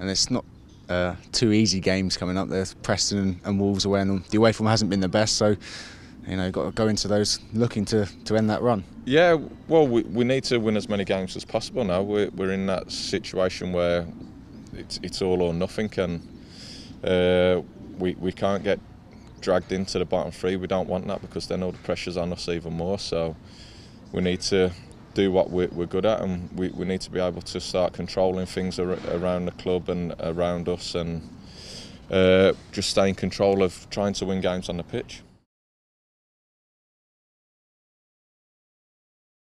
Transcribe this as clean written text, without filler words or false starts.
and it's not two easy games coming up. There's Preston and Wolves away, and the away form hasn't been the best, so you know, you've got to go into those looking to end that run. Yeah, well, we need to win as many games as possible now. We're in that situation where it's all or nothing, and we can't get dragged into the bottom three. We don't want that, because then all the pressure's on us even more. So we need to do what we're good at, and we need to be able to start controlling things around the club and around us, and just stay in control of trying to win games on the pitch.